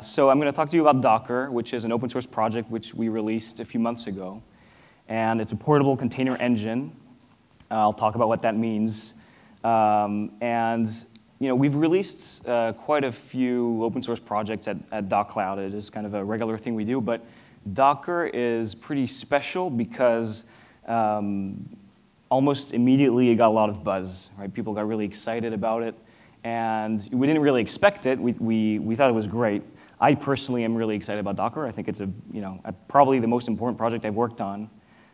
So I'm going to talk to you about Docker, which is an open source project which we released a few months ago. And it's a portable container engine. I'll talk about what that means. We've released quite a few open source projects at dotCloud. It is kind of a regular thing we do. But Docker is pretty special because almost immediately it got a lot of buzz. Right? People got really excited about it. And we didn't really expect it. We thought it was great. I personally am really excited about Docker. I think it's probably the most important project I've worked on.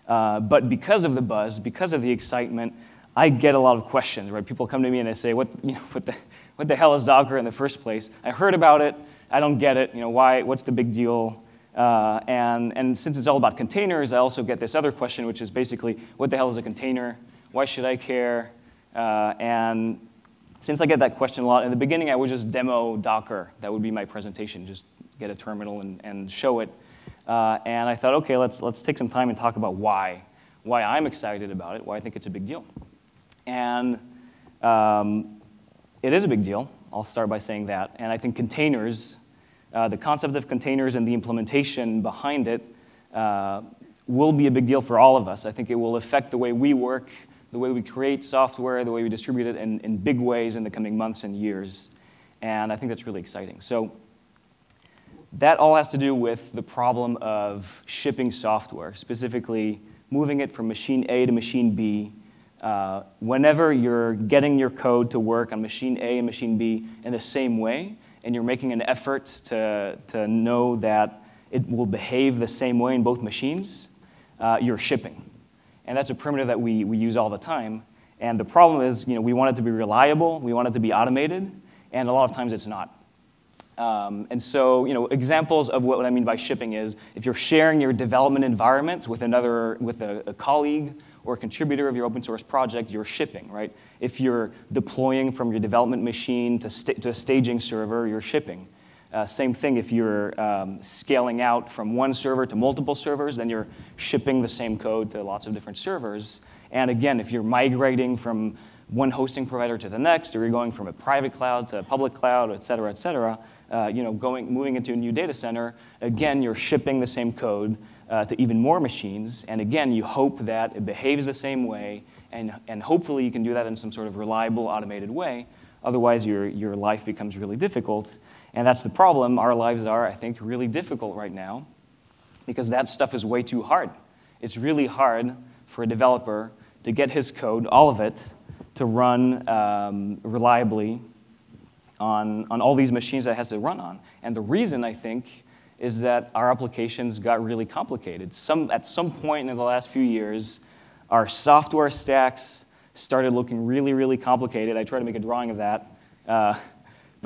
But because of the buzz, because of the excitement, I get a lot of questions. Right? People come to me and they say, "What the hell is Docker in the first place? I heard about it. I don't get it. Why? What's the big deal?" And since it's all about containers, I also get this other question, which is basically, "What the hell is a container? Why should I care?" Since I get that question a lot, in the beginning I would just demo Docker. That would be my presentation, just get a terminal and show it. And I thought, okay, let's take some time and talk about why I'm excited about it, why I think it's a big deal. And it is a big deal. I'll start by saying that. And I think containers, the concept of containers and the implementation behind it will be a big deal for all of us. I think it will affect the way we work, the way we create software, the way we distribute it in big ways in the coming months and years. And I think that's really exciting. So that all has to do with the problem of shipping software, specifically moving it from machine A to machine B. Whenever you're getting your code to work on machine A and machine B in the same way, and you're making an effort to know that it will behave the same way in both machines, you're shipping. And that's a primitive that we use all the time. And the problem is, we want it to be reliable, we want it to be automated, and a lot of times it's not. Examples of what I mean by shipping is, if you're sharing your development environment with a colleague or a contributor of your open source project, you're shipping, right? If you're deploying from your development machine to a staging server, you're shipping. Same thing if you're scaling out from one server to multiple servers, then you're shipping the same code to lots of different servers. And again, if you're migrating from one hosting provider to the next, or you're going from a private cloud to a public cloud, et cetera, moving into a new data center, again, you're shipping the same code to even more machines. And again, you hope that it behaves the same way, and hopefully you can do that in some sort of reliable, automated way. Otherwise, your life becomes really difficult. And that's the problem. Our lives are, I think, really difficult right now because that stuff is way too hard. It's really hard for a developer to get his code, all of it, to run reliably on all these machines that it has to run on. And the reason, I think, is that our applications got really complicated. At some point in the last few years, our software stacks started looking really, really complicated. I tried to make a drawing of that.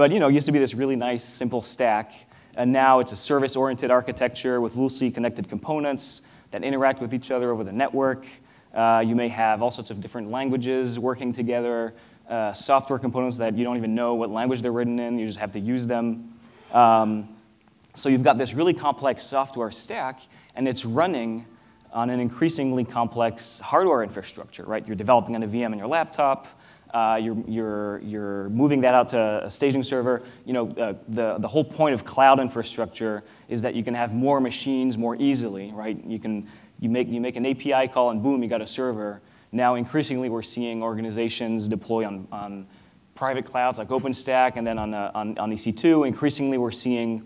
It used to be this really nice, simple stack, and now it's a service-oriented architecture with loosely connected components that interact with each other over the network. You may have all sorts of different languages working together, software components that you don't even know what language they're written in. You just have to use them. So you've got this really complex software stack, and it's running on an increasingly complex hardware infrastructure, right? You're developing on a VM in your laptop. You're moving that out to a staging server. The whole point of cloud infrastructure is that you can have more machines more easily, right? You make an API call and boom, you got a server. Now increasingly we're seeing organizations deploy on private clouds like OpenStack and then on EC2. Increasingly we're seeing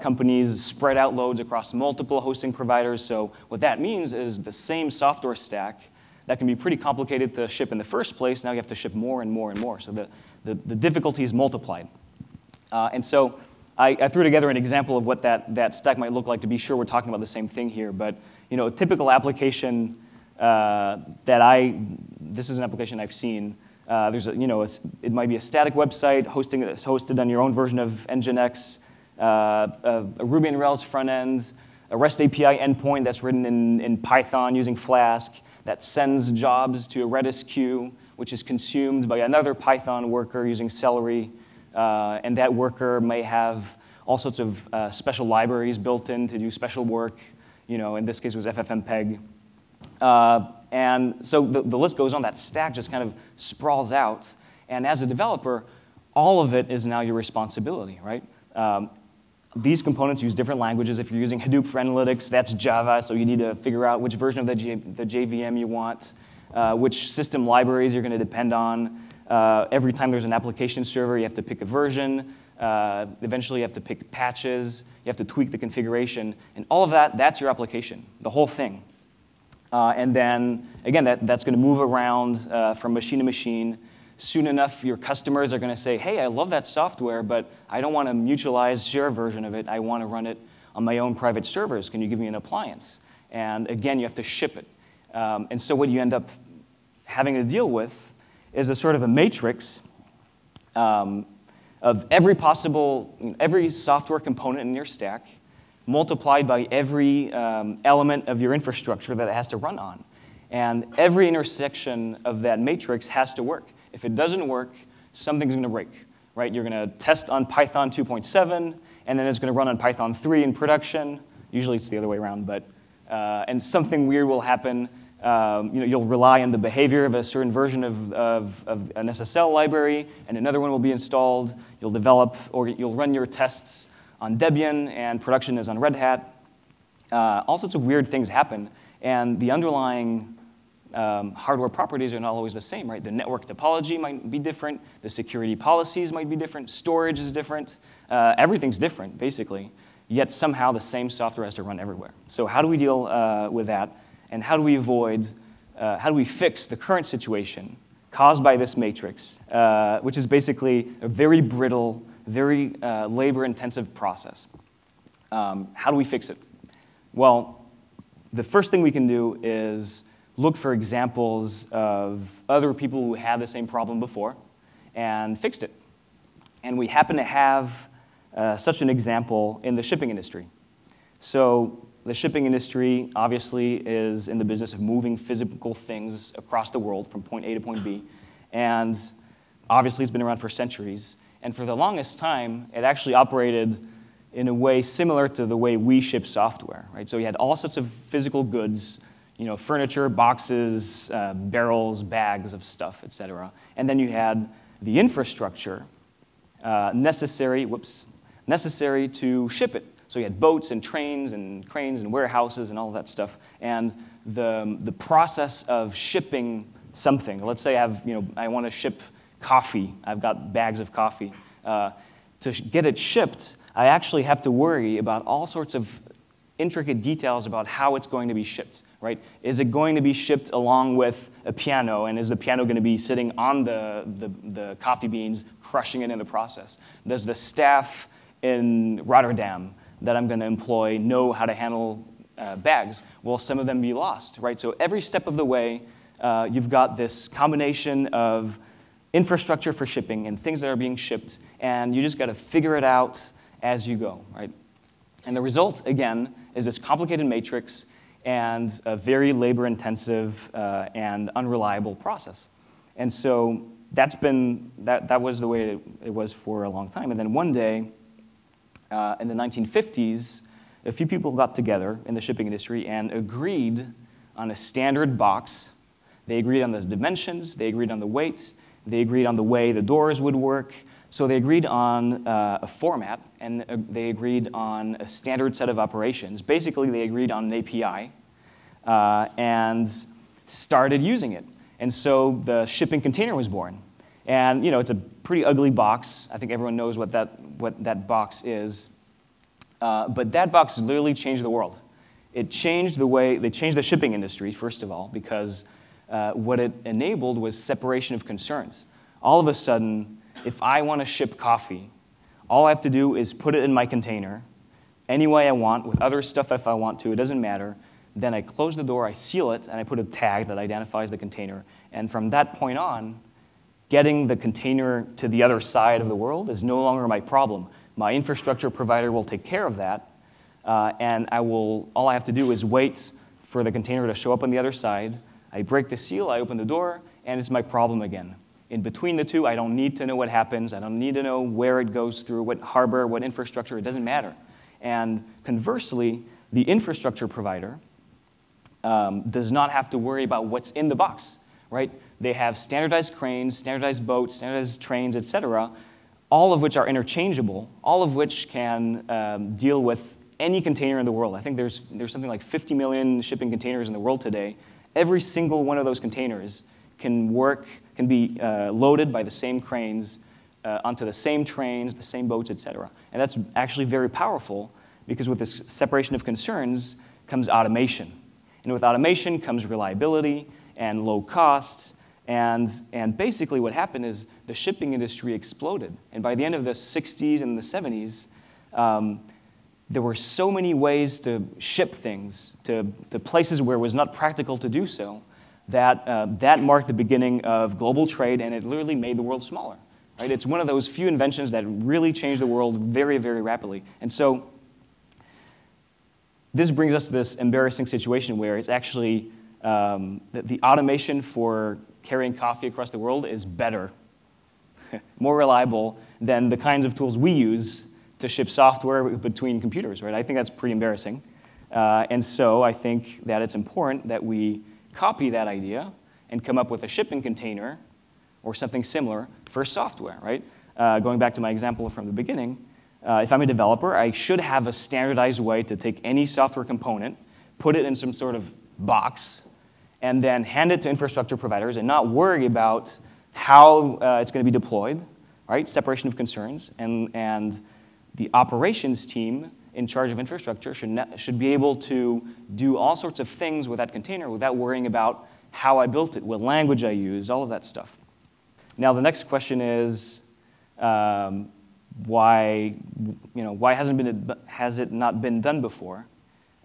companies spread out loads across multiple hosting providers. So what that means is the same software stack that can be pretty complicated to ship in the first place. Now you have to ship more and more and more. So the difficulty is multiplied. And so I threw together an example of what that stack might look like to be sure we're talking about the same thing here. But a typical application this is an application I've seen. It might be a static website hosted on your own version of NGINX, a Ruby and Rails front end, a REST API endpoint that's written in Python using Flask, that sends jobs to a Redis queue, which is consumed by another Python worker using Celery. And that worker may have all sorts of special libraries built in to do special work. In this case, it was FFmpeg. And so the list goes on. That stack just kind of sprawls out. And as a developer, all of it is now your responsibility, right? These components use different languages. If you're using Hadoop for analytics, that's Java, so you need to figure out which version of the JVM you want, which system libraries you're going to depend on. Every time there's an application server, you have to pick a version. Eventually, you have to pick patches. You have to tweak the configuration. And all of that, that's your application, the whole thing. And then, again, that's going to move around from machine to machine. Soon enough, your customers are going to say, hey, I love that software, but I don't want to mutualize your version of it. I want to run it on my own private servers. Can you give me an appliance? And again, you have to ship it. And so what you end up having to deal with is a sort of a matrix of every software component in your stack multiplied by every element of your infrastructure that it has to run on. And every intersection of that matrix has to work. If it doesn't work, something's going to break, right? You're going to test on Python 2.7, and then it's going to run on Python 3 in production. Usually it's the other way around, but and something weird will happen. You'll rely on the behavior of a certain version of an SSL library, and another one will be installed. You'll develop or you'll run your tests on Debian, and production is on Red Hat. All sorts of weird things happen, and the underlying hardware properties are not always the same, right? The network topology might be different. The security policies might be different. Storage is different. Everything's different, basically. Yet somehow the same software has to run everywhere. So how do we deal with that? And how do we avoid, how do we fix the current situation caused by this matrix, which is basically a very brittle, very labor-intensive process? How do we fix it? Well, the first thing we can do is look for examples of other people who had the same problem before and fixed it. And we happen to have such an example in the shipping industry. So the shipping industry, obviously, is in the business of moving physical things across the world from point A to point B. And obviously, it's been around for centuries. And for the longest time, it actually operated in a way similar to the way we ship software, right? So you had all sorts of physical goods, furniture, boxes, barrels, bags of stuff, et cetera. And then you had the infrastructure necessary to ship it. So you had boats and trains and cranes and warehouses and all of that stuff. And the process of shipping something, let's say I want to ship coffee. I've got bags of coffee. To get it shipped, I actually have to worry about all sorts of intricate details about how it's going to be shipped. Right? Is it going to be shipped along with a piano, and is the piano going to be sitting on the coffee beans, crushing it in the process? Does the staff in Rotterdam that I'm going to employ know how to handle bags? Will some of them be lost? Right? So every step of the way, you've got this combination of infrastructure for shipping and things that are being shipped, and you just got to figure it out as you go. Right? And the result, again, is this complicated matrix and a very labor-intensive and unreliable process. And so that was the way it was for a long time. And then one day, in the 1950s, a few people got together in the shipping industry and agreed on a standard box. They agreed on the dimensions. They agreed on the weight. They agreed on the way the doors would work. So they agreed on a format, and they agreed on a standard set of operations. Basically, they agreed on an API and started using it. And so the shipping container was born. And it's a pretty ugly box. I think everyone knows what that box is. But that box literally changed the world. It changed the way they changed the shipping industry, first of all, because what it enabled was separation of concerns. All of a sudden, if I want to ship coffee, all I have to do is put it in my container any way I want, with other stuff if I want to. It doesn't matter. Then I close the door, I seal it, and I put a tag that identifies the container. And from that point on, getting the container to the other side of the world is no longer my problem. My infrastructure provider will take care of that, and all I have to do is wait for the container to show up on the other side. I break the seal, I open the door, and it's my problem again. In between the two, I don't need to know what happens. I don't need to know where it goes through, what harbor, what infrastructure. It doesn't matter. And conversely, the infrastructure provider does not have to worry about what's in the box. Right? They have standardized cranes, standardized boats, standardized trains, et cetera. all of which are interchangeable, all of which can deal with any container in the world. I think there's something like 50 million shipping containers in the world today. Every single one of those containers can be loaded by the same cranes onto the same trains, the same boats, et cetera. And that's actually very powerful, because with this separation of concerns comes automation. And with automation comes reliability and low costs. And basically what happened is the shipping industry exploded. And by the end of the 60s and the 70s, there were so many ways to ship things to places where it was not practical to do so, that that marked the beginning of global trade, and it literally made the world smaller. Right? It's one of those few inventions that really changed the world very, very rapidly. And so this brings us to this embarrassing situation where it's actually the automation for carrying coffee across the world is better, more reliable than the kinds of tools we use to ship software between computers. Right? I think that's pretty embarrassing. And so I think that it's important that we copy that idea and come up with a shipping container or something similar for software, right? Going back to my example from the beginning, if I'm a developer, I should have a standardized way to take any software component, put it in some sort of box, and then hand it to infrastructure providers and not worry about how it's going to be deployed, right? Separation of concerns. And the operations team in charge of infrastructure should be able to do all sorts of things with that container without worrying about how I built it, what language I used, all of that stuff. Now the next question is, why has it not been done before?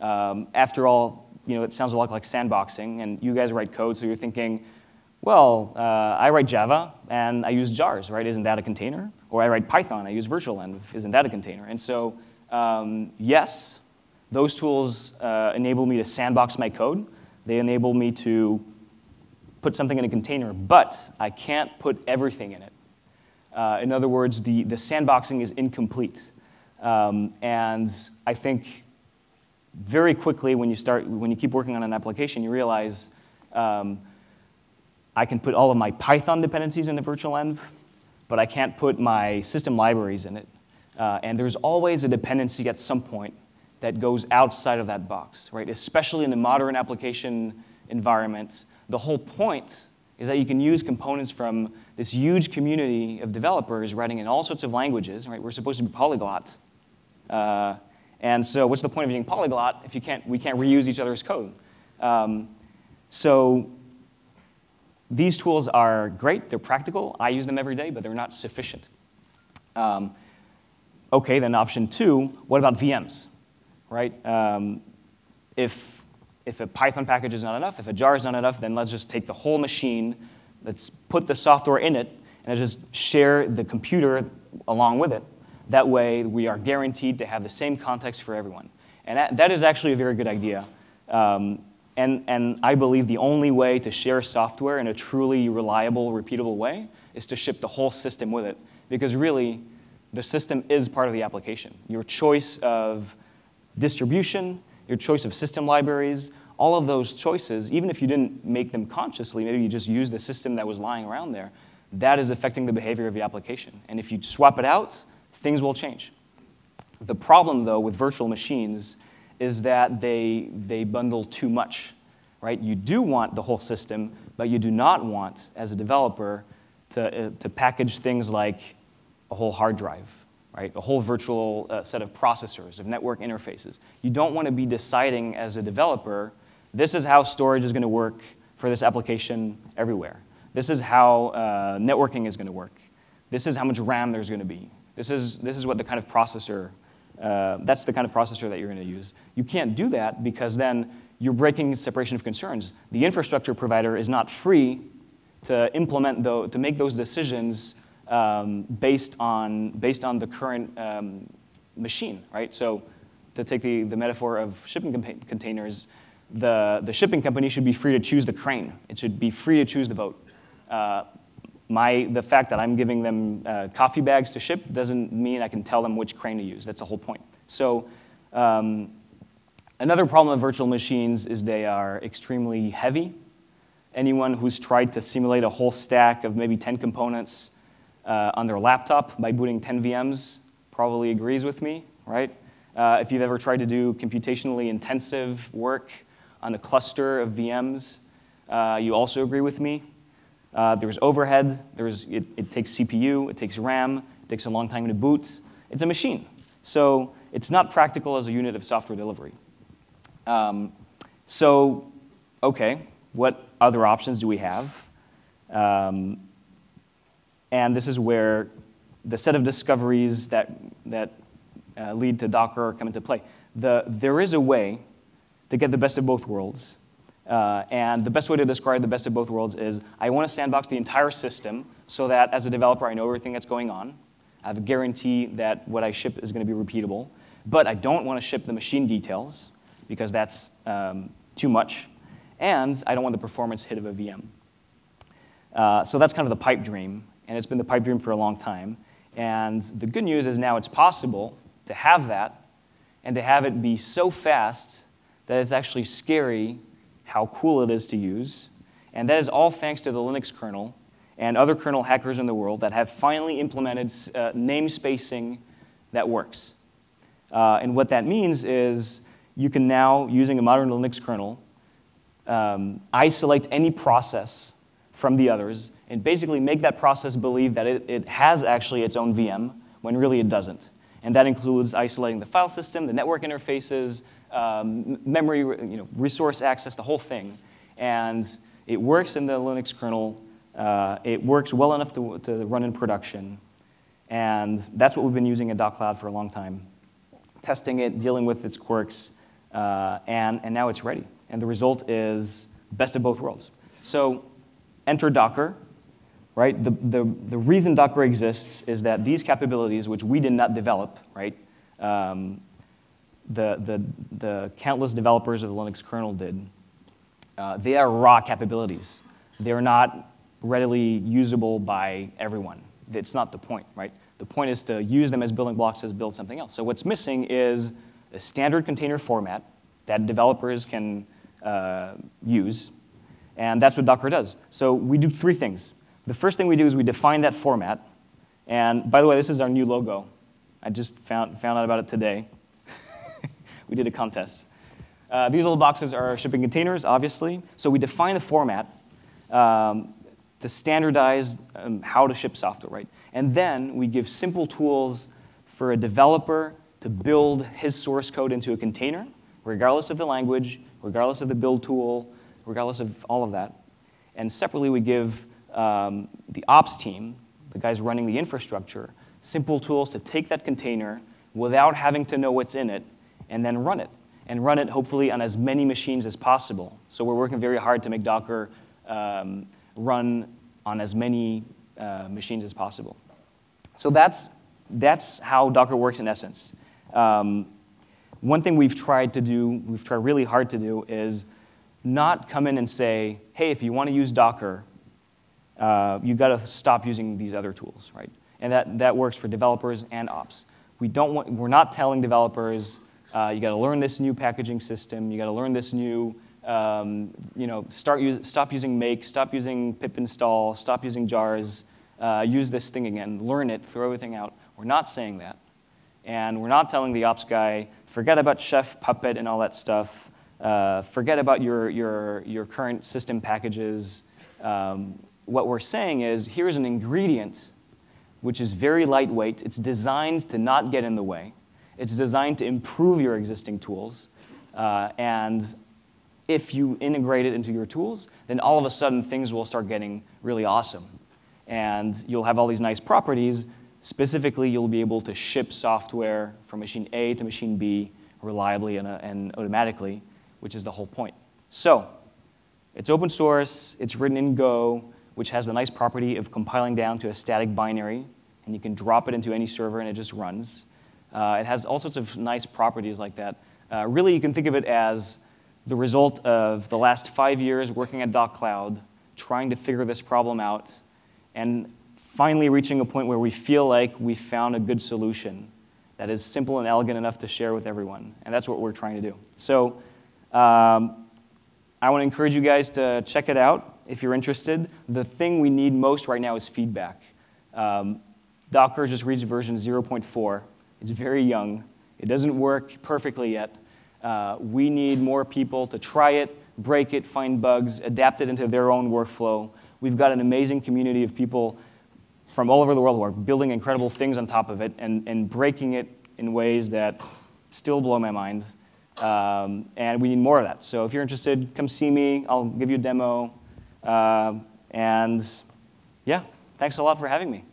After all, it sounds a lot like sandboxing, and you guys write code, so you're thinking, well, I write Java and I use jars, right? Isn't that a container? Or I write Python, I use virtualenv, isn't that a container? And so yes, those tools enable me to sandbox my code. They enable me to put something in a container, but I can't put everything in it. In other words, the sandboxing is incomplete. And I think very quickly when you keep working on an application, you realize I can put all of my Python dependencies in the virtualenv, but I can't put my system libraries in it. And there's always a dependency at some point that goes outside of that box, right? Especially in the modern application environment. The whole point is that you can use components from this huge community of developers writing in all sorts of languages, right? We're supposed to be polyglot. And so what's the point of being polyglot if we can't reuse each other's code? So these tools are great. They're practical. I use them every day, but they're not sufficient. OK, then option two, what about VMs, right? If a Python package is not enough, if a jar is not enough, then let's just take the whole machine, let's put the software in it, and just share the computer along with it. That way, we are guaranteed to have the same context for everyone. And that is actually a very good idea. And I believe the only way to share software in a truly reliable, repeatable way is to ship the whole system with it. Because really, the system is part of the application. Your choice of distribution, your choice of system libraries, all of those choices, even if you didn't make them consciously, maybe you just used the system that was lying around there, that is affecting the behavior of the application. And if you swap it out, things will change. The problem, though, with virtual machines is that they bundle too much, right? You do want the whole system, but you do not want, as a developer, to package things like a whole hard drive, right? A whole virtual set of processors, of network interfaces. You don't want to be deciding as a developer, this is how storage is going to work for this application everywhere. This is how networking is going to work. This is how much RAM there's going to be. This is what the kind of processor, that's the kind of processor that you're going to use. You can't do that because then you're breaking separation of concerns. The infrastructure provider is not free to implement, to make those decisions based on the current machine, right? So to take the metaphor of shipping containers, the shipping company should be free to choose the crane. It should be free to choose the boat. The fact that I'm giving them coffee bags to ship doesn't mean I can tell them which crane to use. That's the whole point. So another problem with virtual machines is they are extremely heavy. Anyone who's tried to simulate a whole stack of maybe 10 components on their laptop by booting 10 VMs probably agrees with me, right? If you've ever tried to do computationally intensive work on a cluster of VMs, you also agree with me. There's overhead. It takes CPU. It takes RAM. It takes a long time to boot. It's a machine. So it's not practical as a unit of software delivery. So OK, what other options do we have? And this is where the set of discoveries that lead to Docker come into play. There is a way to get the best of both worlds. And the best way to describe the best of both worlds is I want to sandbox the entire system so that as a developer, I know everything that's going on. I have a guarantee that what I ship is going to be repeatable. But I don't want to ship the machine details because that's too much. And I don't want the performance hit of a VM. So that's kind of the pipe dream. And it's been the pipe dream for a long time. And the good news is now it's possible to have that and to have it be so fast that it's actually scary how cool it is to use. And that is all thanks to the Linux kernel and other kernel hackers in the world that have finally implemented namespacing that works. And what that means is you can now, using a modern Linux kernel, isolate any process from the others and basically make that process believe that it has actually its own VM when really it doesn't. And that includes isolating the file system, the network interfaces, memory, resource access, the whole thing. And it works in the Linux kernel. It works well enough to run in production. And that's what we've been using at dotCloud for a long time, testing it, dealing with its quirks, and now it's ready. And the result is best of both worlds. So enter Docker. Right? The reason Docker exists is that these capabilities, which we did not develop, right? The countless developers of the Linux kernel did. They are raw capabilities. They're not readily usable by everyone. It's not the point, right? The point is to use them as building blocks to build something else. So what's missing is a standard container format that developers can use. And that's what Docker does. So we do three things. The first thing we do is we define that format. And by the way, this is our new logo. I just found out about it today. We did a contest. These little boxes are shipping containers, obviously. So we define the format to standardize how to ship software, right? And then we give simple tools for a developer to build his source code into a container, regardless of the language, regardless of the build tool, regardless of all of that. And separately, we give the ops team, the guys running the infrastructure, simple tools to take that container without having to know what's in it and then run it. And run it, hopefully, on as many machines as possible. So we're working very hard to make Docker run on as many machines as possible. So that's how Docker works in essence. One thing we've tried really hard to do, is not come in and say, hey, if you want to use Docker, you've got to stop using these other tools, right? And that works for developers and ops. We're not telling developers, you've got to learn this new packaging system. You've got to learn this new, stop using make, stop using pip install, stop using jars, use this thing again, learn it, throw everything out. We're not saying that. And we're not telling the ops guy, forget about Chef, Puppet, and all that stuff. Forget about your current system packages. What we're saying is, here's an ingredient which is very lightweight. It's designed to not get in the way. It's designed to improve your existing tools. And if you integrate it into your tools, then all of a sudden, things will start getting really awesome. And you'll have all these nice properties. Specifically, you'll be able to ship software from machine A to machine B reliably and automatically, which is the whole point. So it's open source. It's written in Go, which has the nice property of compiling down to a static binary. And you can drop it into any server, and it just runs. It has all sorts of nice properties like that. Really, you can think of it as the result of the last 5 years working at dotCloud, trying to figure this problem out, and finally reaching a point where we feel like we found a good solution that is simple and elegant enough to share with everyone. And that's what we're trying to do. So I want to encourage you guys to check it out if you're interested. The thing we need most right now is feedback. Docker just reached version 0.4. It's very young. It doesn't work perfectly yet. We need more people to try it, break it, find bugs, adapt it into their own workflow. We've got an amazing community of people from all over the world who are building incredible things on top of it and breaking it in ways that still blow my mind. And we need more of that. So if you're interested, come see me. I'll give you a demo. And yeah, thanks a lot for having me.